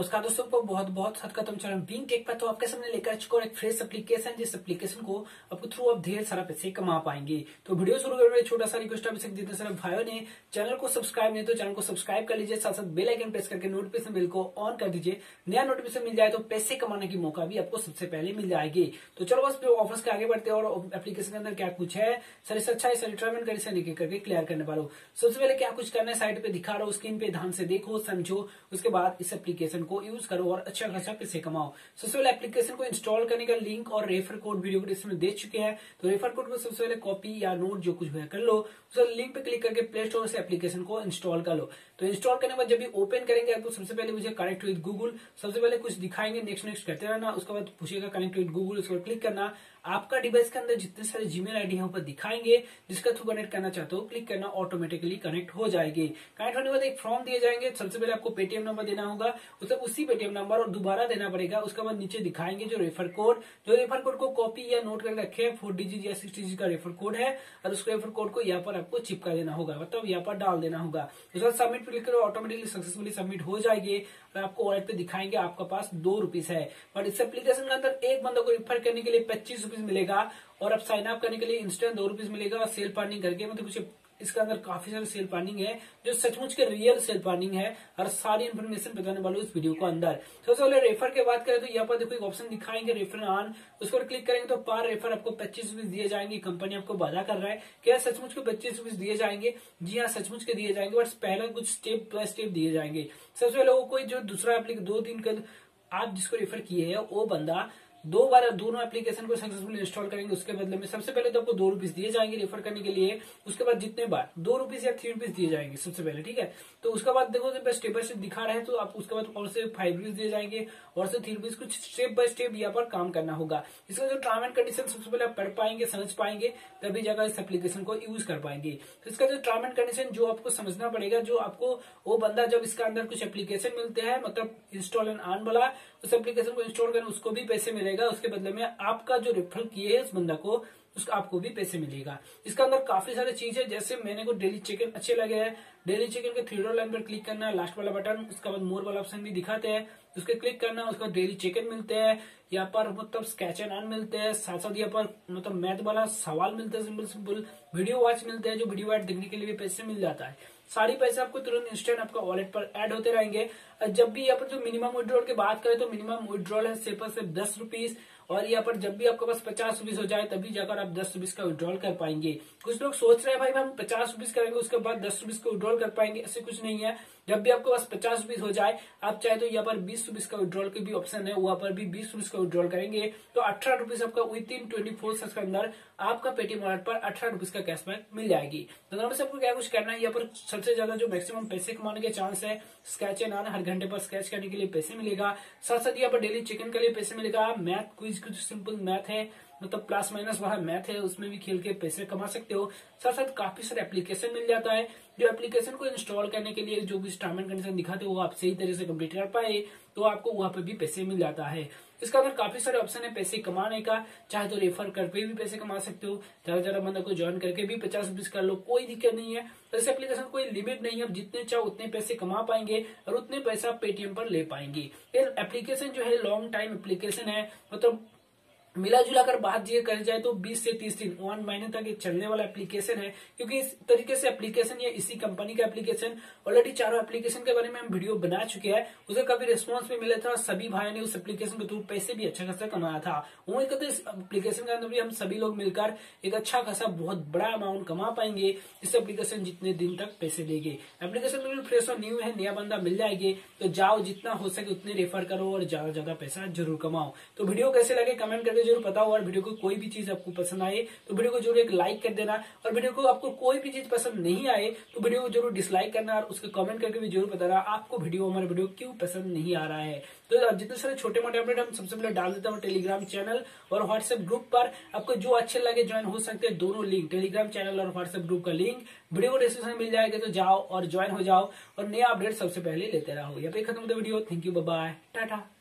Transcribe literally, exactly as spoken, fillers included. नमस्कार दोस्तों, आपको बहुत बहुत हाथ का तुम बींग टेक पर तो आपके सामने लेकर चुका और एक फ्रेश एप्लीकेशन, जिस एप्लीकेशन को आपको थ्रू आप ढेर सारा पैसे कमा पाएंगे। तो वीडियो शुरू करने छोटा सा रिक्वेस्ट आप जितने सारे भाइयों ने चैनल को सब्सक्राइब नहीं तो चैनल को सब्सक्राइब कर लीजिए, साथ साथ बेल आइकन प्रेस करके नोटिफिकेशन बेल को ऑन कर दीजिए। नया नोटिफिकेशन मिल जाए तो पैसे कमाने की मौका भी आपको सबसे पहले मिल जाएगी। तो चलो बस ऑफर्स के आगे बढ़ते हैं और एप्लीकेशन के अंदर क्या कुछ है, सारी सच्चाई सारी ट्राइमेंट करी से निकल करके क्लियर करने वालों। सबसे पहले क्या कुछ करना है, साइड पे दिखा रहा हूँ, स्क्रीन पे ध्यान से देखो समझो, उसके बाद इस एप्लीकेशन को यूज करो और अच्छा खासा पैसे कमाओ। सबसे पहले एप्लीकेशन को इंस्टॉल करने का लिंक और रेफर कोड वीडियो डिस्क्रिप्शन में दे चुके हैं। तो रेफर कोड को सबसे पहले कॉपी या नोट जो कुछ भी कर लो, उस लिंक पे क्लिक करके प्ले स्टोर से एप्लीकेशन को इंस्टॉल कर लो। तो इंस्टॉल करने के बाद जब भी ओपन करेंगे तो सबसे पहले मुझे कनेक्ट विद गूगल सबसे पहले कुछ दिखाएंगे, नेक्स्ट नेक्स्ट करते रहना। उसके बाद पूछेगा कनेक्ट विद गूगल, उसके बाद क्लिक करना। आपका डिवाइस के अंदर जितने सारे जीमेल आईडी है ऊपर दिखाएंगे, जिसका थ्रू कनेक्ट करना चाहते हो क्लिक करना, ऑटोमेटिकली कनेक्ट हो जाएगी। कनेक्ट होने के बाद एक फॉर्म दिए जाएंगे, सबसे पहले आपको पेटीएम नंबर देना होगा, मतलब उसी पेटीएम नंबर और दोबारा देना पड़ेगा। उसके बाद नीचे दिखाएंगे जो रेफर कोड, जो रेफर कोड को कॉपी या नोट करके रखे, फोर डिजिट या सिक्स डिजिट का रेफर कोड है और उस रेफर कोड को यहाँ पर आपको चिपका देना होगा, मतलब यहाँ पर डाल देना होगा। उसके बाद सबमिट क्लिक करो, ऑटोमेटिकली सक्सेसफुली सबमिट हो जाएगी और आपको वॉलेट पे दिखाएंगे आपका पास दो रुपीस है। बट इस एप्लीकेशन के अंदर एक बंदे को रेफर करने के लिए पच्चीस रुपीस मिलेगा और आप साइन अप करने के लिए इंस्टेंट दो रुपीस मिलेगा और सेल पार्टनिंग करके, मतलब कुछ इसके अंदर काफी सारे सेल प्लानिंग है जो सचमुच के रियल सेल प्लानिंग है और सारी इन्फॉर्मेशन बताने वाले इस वीडियो को अंदर। सबसे पहले रेफर की बात करें तो यहाँ पर देखो एक ऑप्शन दिखाएंगे रेफर ऑन, उसको क्लिक करेंगे तो पर रेफर आपको पच्चीस रुपीज दिए जाएंगे। कंपनी आपको वादा कर रहा है कि सचमुच के पच्चीस रुपीज दिए जाएंगे, जी हाँ सचमुच के दिए जाएंगे, बट पहला कुछ स्टेप बाय स्टेप दिए जाएंगे। सबसे पहले वो कोई जो दूसरा एप्लीकेशन दो तीन कर आप जिसको रेफर किए है वो बंदा दो बार दोनों एप्लीकेशन को सक्सेसफुली इंस्टॉल करेंगे, उसके बदले में सबसे पहले तो आपको दो रुपीस दिए जाएंगे रेफर करने के लिए। उसके बाद जितने बार दो रुपीस या थ्री रुपीस दिए जाएंगे सबसे पहले, ठीक है। तो उसके बाद देखो जब स्टेप बाय स्टेप दिखा रहे हैं तो आप उसके बाद और से फाइव रुपीस दिए जाएंगे और से थ्री रुपीस, कुछ स्टेप बाय स्टेप यहाँ पर काम करना होगा। इसका जो टर्म एंड कंडीशन सबसे पहले आप पढ़ पाएंगे समझ पाएंगे, तभी जाकर इस एप्लीकेशन को यूज कर पाएंगे। तो इसका जो टर्म एंड कंडीशन जो आपको समझना पड़ेगा, जो आपको वो बंदा जब इसका अंदर कुछ एप्लीकेशन मिलते हैं, मतलब इंस्टॉल एंड अर्न वाला, उस एप्लीकेशन को इंस्टॉल करना उसको भी पैसे मिलेगा, उसके बदले में आपका जो रेफर किए है उस बंदा को उसका आपको भी पैसे मिलेगा। इसका अंदर काफी सारे चीज है, जैसे मैंने को डेली चिकन अच्छे लगे हैं, डेली चिकन के थ्री डॉट लाइन पर क्लिक करना है, लास्ट वाला बटन, उसके बाद मोर वाला ऑप्शन भी दिखाते हैं, उसके क्लिक करना, उसके बाद डेली चिकन मिलते हैं यहाँ पर, मतलब स्केच एंड अर्न मिलते हैं, साथ साथ यहाँ पर मतलब मैथ वाला सवाल मिलता है, सिंपल सिंपल वीडियो वॉच मिलते हैं, जो वीडियो वॉच देखने के लिए भी पैसे मिल जाता है। सारी पैसे आपको तुरंत इंस्टेंट आपका वॉलेट पर ऐड होते रहेंगे। जब भी यहाँ पर जो मिनिमम विड्रॉल की बात करें तो मिनिमम विड्रॉल है सिर्फ और सिर्फ दस रुपीस और यहाँ पर जब भी आपके पास पचास रुपीस हो जाए तभी जाकर आप दस रुपीस का विड्रॉल कर पाएंगे। कुछ लोग सोच रहे हैं भाई हम पचास रुपीस करेंगे उसके बाद दस रुपीस का विड्रॉल कर पाएंगे, ऐसे कुछ नहीं है। जब भी आपके पास पचास रुपीस हो जाए आप चाहे तो यहाँ पर बीस रुपीस का विड्रॉल की भी ऑप्शन है, वहां पर भी बीस रुपीस का विड्रॉल करेंगे तो अठारह रुपीस आपका within twenty four hours के अंदर आपका पेटीएम वॉलेट पर अठारह रुपीस का कैशबैक मिल जाएगी। तो आपको क्या कुछ करना है, यहाँ पर सबसे ज्यादा जो मैक्सिमम पैसे कमाने के चांस है स्केच एंड अर्न, हर घंटे पर स्केच करने के लिए पैसे मिलेगा, साथ साथ यहाँ पर डेली चिकन के लिए पैसे मिलेगा, मैथ क्विज कुछ सिंपल मैथ है, मतलब प्लस माइनस वहाँ मैथ है उसमें भी खेल के पैसे कमा सकते हो, साथ साथ काफी सारे एप्लीकेशन मिल जाता है। जो एप्लीकेशन को इंस्टॉल करने के लिए जो भी टर्म एंड कंडीशन दिखाते हो आप सही तरह से कंप्लीट कर पाए तो आपको वहाँ पे भी पैसे मिल जाता है। इसका अंदर काफी सारे ऑप्शन है पैसे कमाने का, चाहे तो रेफर करके भी पैसे कमा सकते हो, ज्यादा ज्यादा बंदा को ज्वाइन करके भी पचास रुपीस कर लो, कोई दिक्कत नहीं है। तो इस एप्लीकेशन कोई लिमिट नहीं है, आप जितने चाहो उतने पैसे कमा पाएंगे और उतने पैसे आप पेटीएम पर ले पाएंगे। ये एप्लीकेशन जो है लॉन्ग टाइम एप्लीकेशन है, मतलब मिला जुला कर बात ये कर जाए तो बीस से तीस दिन वन महीने तक ये चलने वाला एप्लीकेशन है, क्योंकि इस तरीके से एप्लीकेशन या इसी कंपनी का एप्लीकेशन ऑलरेडी चारों एप्लीकेशन के बारे में हम वीडियो बना चुके हैं, उसे काफी रिस्पांस भी मिला था, सभी भाइयों ने उस एप्लीकेशन के थ्रू पैसे भी अच्छा खासा कमाया था। उम्मीद करते हैं इस एप्लीकेशन के अंदर भी हम सभी लोग मिलकर एक अच्छा खासा बहुत बड़ा अमाउंट कमा पाएंगे इस एप्लीकेशन जितने दिन तक पैसे देंगे। एप्लीकेशन बिल्कुल फ्रेश और न्यू है, नया बंदा मिल जाएगी, तो जाओ जितना हो सके उतने रेफर करो और ज्यादा ज्यादा पैसा जरूर कमाओ। तो वीडियो कैसे लगे कमेंट करके जरूर बताओ और वीडियो को कोई भी चीज आपको पसंद आए तो वीडियो को जरूर एक लाइक कर देना और वीडियो को आपको कोई भी चीज पसंद नहीं आए तो वीडियो को जरूर डिसलाइक करना और उसके कमेंट करके भी जरूर बताना आपको वीडियो हमारा वीडियो क्यों पसंद नहीं आ रहा है। तो जितने सारे छोटे मोटे अपडेट हम सबसे पहले डाल देता हूँ टेलीग्राम चैनल और व्हाट्सएप ग्रुप पर, आपको जो अच्छे लगे ज्वाइन हो सकते हैं, दोनों लिंक टेलीग्राम चैनल और व्हाट्सएप ग्रुप का लिंक वीडियो को डिस्क्रिप्शन में मिल जाएगा, तो जाओ और ज्वाइन हो जाओ और नया अपडेट सबसे पहले लेते रहो। यहाँ पे खत्म होता video, thank you, bye bye, Tata.